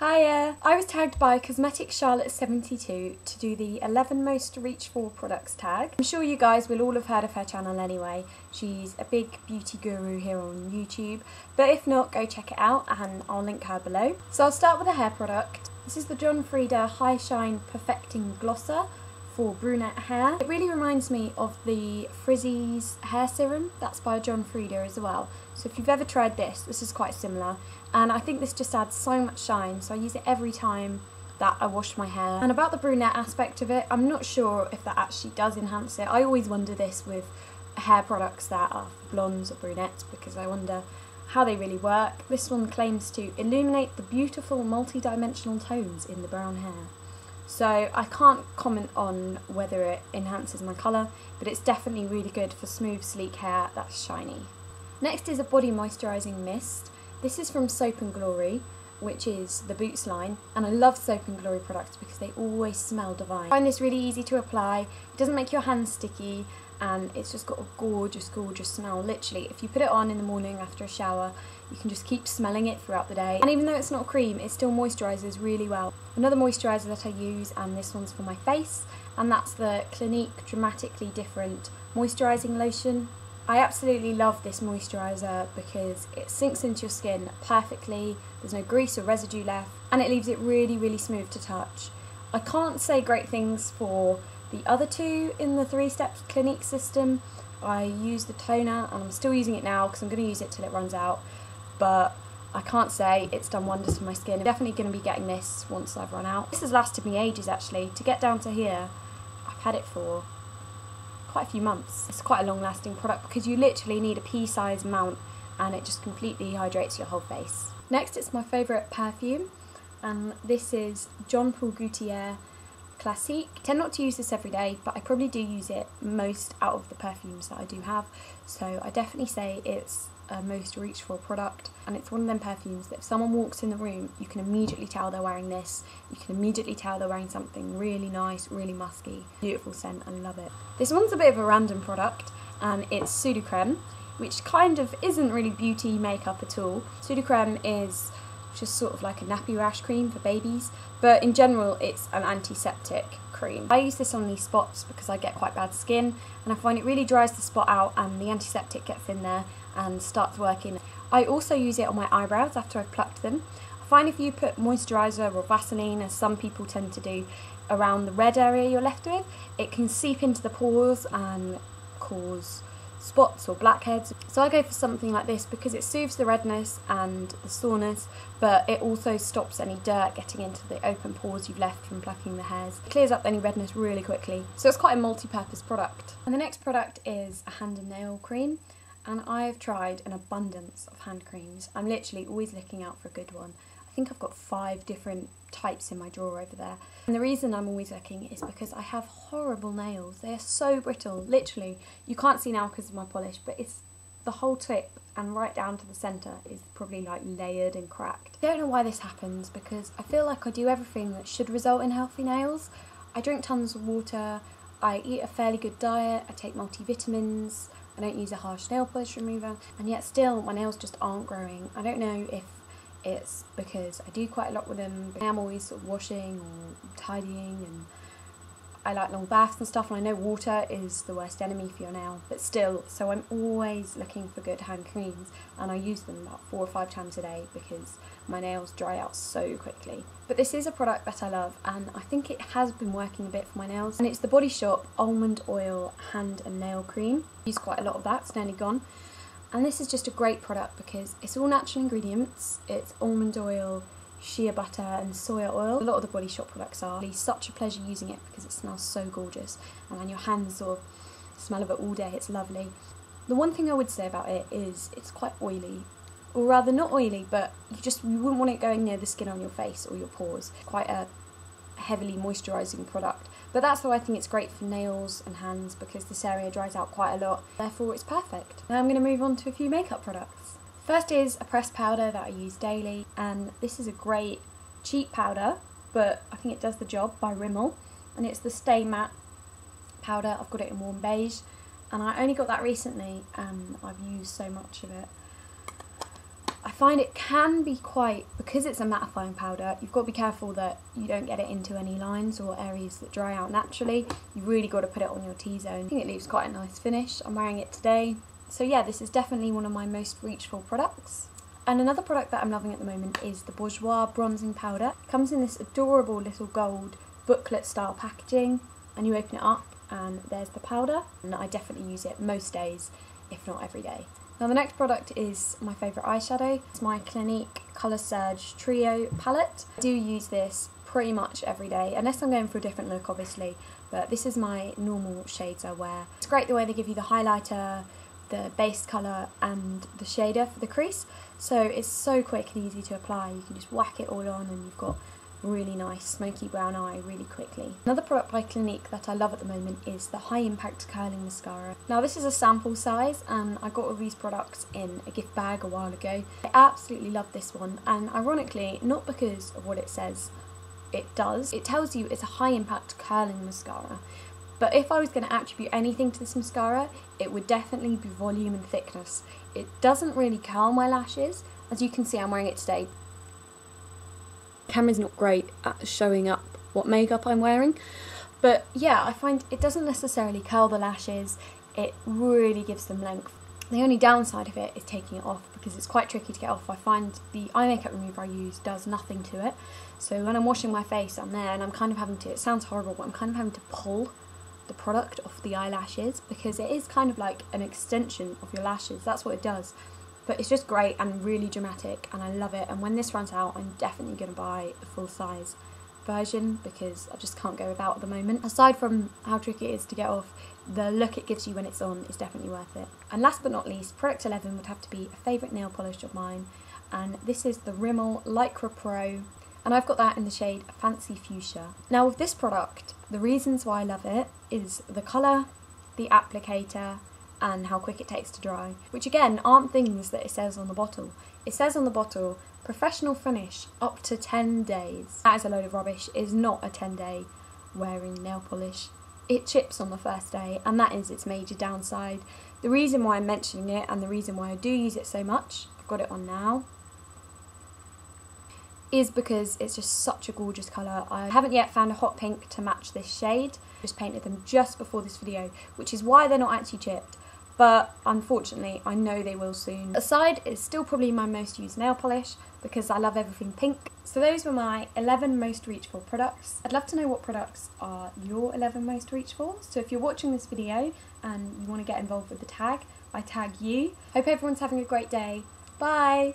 Hiya! I was tagged by CosmeticsCharlotte72 to do the 11 most reach for products tag. I'm sure you guys will all have heard of her channel anyway. She's a big beauty guru here on YouTube, but if not, go check it out and I'll link her below. So I'll start with a hair product. This is the John Frieda High Shine Perfecting Glosser for brunette hair. It really reminds me of the Frizzies hair serum, that's by John Frieda as well. So if you've ever tried this, this is quite similar, and I think this just adds so much shine, so I use it every time that I wash my hair. And about the brunette aspect of it, I'm not sure if that actually does enhance it. I always wonder this with hair products that are blondes or brunettes, because I wonder how they really work. This one claims to illuminate the beautiful multi-dimensional tones in the brown hair. So I can't comment on whether it enhances my colour, but it's definitely really good for smooth, sleek hair that's shiny. Next is a body moisturising mist. This is from Soap and Glory, which is the Boots line, and I love Soap and Glory products because they always smell divine. I find this really easy to apply, it doesn't make your hands sticky, and it's just got a gorgeous, gorgeous smell. Literally, if you put it on in the morning after a shower, you can just keep smelling it throughout the day. And even though it's not a cream, it still moisturises really well. Another moisturiser that I use, and this one's for my face, and that's the Clinique Dramatically Different Moisturising Lotion. I absolutely love this moisturiser because it sinks into your skin perfectly, there's no grease or residue left, and it leaves it really, really smooth to touch. I can't say great things for the other two in the 3-step Clinique system. I use the toner, and I'm still using it now because I'm going to use it till it runs out, but I can't say it's done wonders for my skin. I'm definitely going to be getting this once I've run out. This has lasted me ages actually. To get down to here, I've had it for quite a few months. It's quite a long lasting product because you literally need a pea-sized amount and it just completely hydrates your whole face. Next, it's my favourite perfume, and this is Jean Paul Gaultier Classique. I tend not to use this every day, but I probably do use it most out of the perfumes that I do have, so I definitely say it's a most reach for product, and it's one of them perfumes that if someone walks in the room, you can immediately tell they're wearing this, you can immediately tell they're wearing something really nice, really musky, beautiful scent, and love it. This one's a bit of a random product, and it's Sudocrem, which kind of isn't really beauty makeup at all. Sudocrem is just sort of like a nappy rash cream for babies, but in general it's an antiseptic cream. I use this on these spots because I get quite bad skin and I find it really dries the spot out and the antiseptic gets in there and starts working. I also use it on my eyebrows after I've plucked them. I find if you put moisturiser or Vaseline, as some people tend to do, around the red area you're left with, it can seep into the pores and cause spots or blackheads. So I go for something like this because it soothes the redness and the soreness, but it also stops any dirt getting into the open pores you've left from plucking the hairs. It clears up any redness really quickly. So it's quite a multi-purpose product. And the next product is a hand and nail cream, and I've tried an abundance of hand creams. I'm literally always looking out for a good one. I think I've got 5 different types in my drawer over there. And the reason I'm always looking is because I have horrible nails. They are so brittle, literally. You can't see now because of my polish, but it's the whole tip and right down to the centre is probably like layered and cracked. I don't know why this happens because I feel like I do everything that should result in healthy nails. I drink tons of water, I eat a fairly good diet, I take multivitamins, I don't use a harsh nail polish remover, and yet still my nails just aren't growing. I don't know if it's because I do quite a lot with them, but I am always sort of washing or tidying, and I like long baths and stuff, and I know water is the worst enemy for your nail, but still, so I'm always looking for good hand creams, and I use them about 4 or 5 times a day because my nails dry out so quickly. But this is a product that I love, and I think it has been working a bit for my nails, and it's the Body Shop Almond Oil Hand and Nail Cream. I use quite a lot of that, it's nearly gone. And this is just a great product because it's all natural ingredients. It's almond oil, shea butter and soya oil. A lot of the Body Shop products are. It's such a pleasure using it because it smells so gorgeous, and then your hands sort of smell of it all day. It's lovely. The one thing I would say about it is it's quite oily, or rather not oily, but you wouldn't want it going near the skin on your face or your pores. Quite a heavily moisturising product, but that's why I think it's great for nails and hands because this area dries out quite a lot, therefore it's perfect. Now I'm going to move on to a few makeup products. First is a pressed powder that I use daily, and this is a great cheap powder, but I think it does the job, by Rimmel, and it's the Stay Matte powder. I've got it in warm beige, and I only got that recently and I've used so much of it. I find it can be quite, because it's a mattifying powder, you've got to be careful that you don't get it into any lines or areas that dry out naturally. You've really got to put it on your T-zone. I think it leaves quite a nice finish. I'm wearing it today. So yeah, this is definitely one of my most reach for products. And another product that I'm loving at the moment is the Bourjois Bronzing Powder. It comes in this adorable little gold booklet style packaging, and you open it up and there's the powder, and I definitely use it most days, if not every day. Now the next product is my favourite eyeshadow. It's my Clinique Coloursurge Trio palette. I do use this pretty much every day, unless I'm going for a different look obviously, but this is my normal shades I wear. It's great the way they give you the highlighter, the base colour and the shader for the crease, so it's so quick and easy to apply. You can just whack it all on and you've got really nice smoky brown eye really quickly. Another product by Clinique that I love at the moment is the High Impact Curling Mascara. Now this is a sample size and I got all these products in a gift bag a while ago. I absolutely love this one, and ironically, not because of what it says it does, it tells you it's a high impact curling mascara, but if I was going to attribute anything to this mascara, it would definitely be volume and thickness. It doesn't really curl my lashes. As you can see, I'm wearing it today. Camera's not great at showing up what makeup I'm wearing, but yeah, I find it doesn't necessarily curl the lashes, it really gives them length. The only downside of it is taking it off, because it's quite tricky to get off. I find the eye makeup remover I use does nothing to it, so when I'm washing my face I'm there and I'm kind of having to, it sounds horrible, but I'm kind of having to pull the product off the eyelashes, because it is kind of like an extension of your lashes, that's what it does. But it's just great and really dramatic and I love it, and when this runs out I'm definitely going to buy a full size version, because I just can't go without at the moment. Aside from how tricky it is to get off, the look it gives you when it's on is definitely worth it. And last but not least, product 11 would have to be a favourite nail polish of mine, and this is the Rimmel Lycra Pro, and I've got that in the shade Fancy Fuchsia. Now with this product, the reasons why I love it is the colour, the applicator, and how quick it takes to dry, which again aren't things that it says on the bottle. It says on the bottle, professional finish up to 10 days. That is a load of rubbish. It is not a 10-day wearing nail polish. It chips on the first day, and that is its major downside. The reason why I'm mentioning it and the reason why I do use it so much, I've got it on now, is because it's just such a gorgeous colour. I haven't yet found a hot pink to match this shade. Just painted them just before this video, which is why they're not actually chipped. But unfortunately I know they will soon. Aside, it's still probably my most used nail polish because I love everything pink. So those were my 11 most reach for products. I'd love to know what products are your 11 most reach for. So if you're watching this video and you want to get involved with the tag, I tag you. Hope everyone's having a great day. Bye!